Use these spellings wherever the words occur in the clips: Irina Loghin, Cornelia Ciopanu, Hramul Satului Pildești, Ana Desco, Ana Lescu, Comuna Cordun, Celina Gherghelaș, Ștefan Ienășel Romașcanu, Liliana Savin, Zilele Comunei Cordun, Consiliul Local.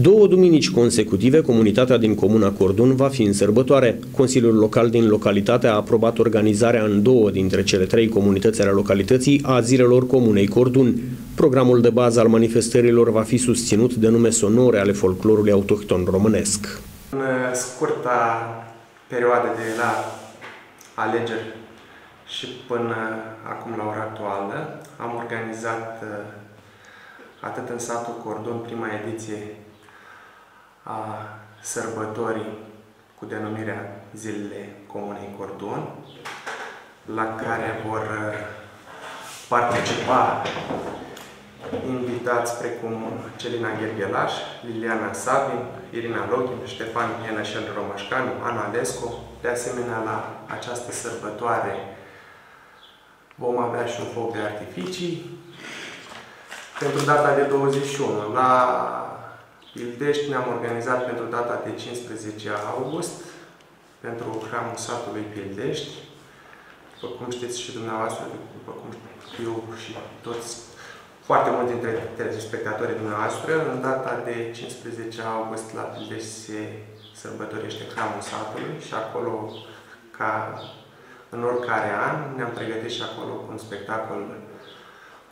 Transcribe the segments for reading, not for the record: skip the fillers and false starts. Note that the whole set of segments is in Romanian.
Două duminici consecutive, comunitatea din Comuna Cordun va fi în sărbătoare. Consiliul Local din localitate a aprobat organizarea în două dintre cele trei comunități ale localității a Zilelor Comunei Cordun. Programul de bază al manifestărilor va fi susținut de nume sonore ale folclorului autohton românesc. În scurta perioadă de la alegeri și până acum la ora actuală am organizat atât în satul Cordun prima ediție a sărbătorii cu denumirea Zilele Comunei Cordun, la care vor participa invitați precum Celina Gherghelaș, Liliana Savin, Irina Loghin, Ștefan Ienășel Romașcanu, Ana Lescu. De asemenea, la această sărbătoare vom avea și un foc de artificii. Pentru data de 21, la Pildești ne-am organizat pentru data de 15 august, pentru Hramul Satului Pildești. După cum știți și dumneavoastră, după cum știu eu și toți, foarte mulți dintre telespectatorii dumneavoastră, în data de 15 august la Pildești se sărbătorește Hramul Satului și acolo, ca în oricare an, ne-am pregătit și acolo un spectacol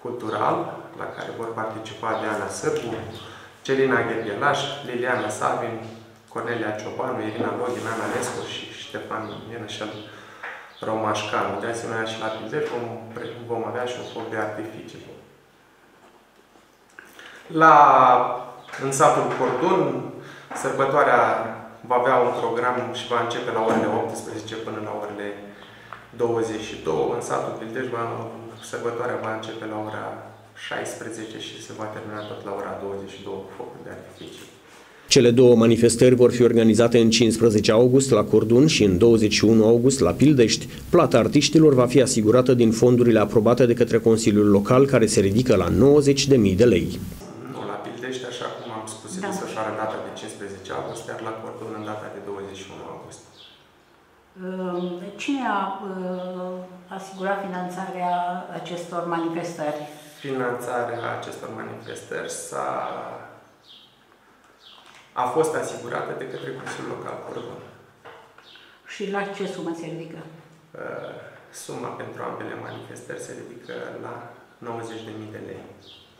cultural, la care vor participa Ana Desco, Celina Gherghelaș, Liliana Savin, Cornelia Ciopanu, Irina Loghin, Ana Lescu și Ștefan Ienășel Romașcanu. De asemenea, și la Pildești vom avea și un foc de artificii. În satul Cordun, sărbătoarea va avea un program și va începe la orele 18 până la orele 22. În satul Pildești, sărbătoarea va începe la ora 16 și se va termina tot la ora 22 cu focul de artificii. Cele două manifestări vor fi organizate în 15 august la Cordun și în 21 august la Pildești. Plata artiștilor va fi asigurată din fondurile aprobate de către Consiliul Local, care se ridică la 90.000 de lei. La Pildești, așa cum am spus, se desfășoară în data de 15 august, iar la Cordun în data de 21 august. Cine a asigurat finanțarea acestor manifestări? Finanțarea acestor manifestări a fost asigurată de către Consiliul Local Cordun. Și la ce sumă se ridică? Suma pentru ambele manifestări se ridică la 90.000 de lei.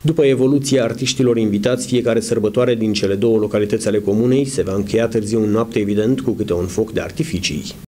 După evoluția artiștilor invitați, fiecare sărbătoare din cele două localități ale comunei se va încheia târziu în noapte, evident, cu câte un foc de artificii.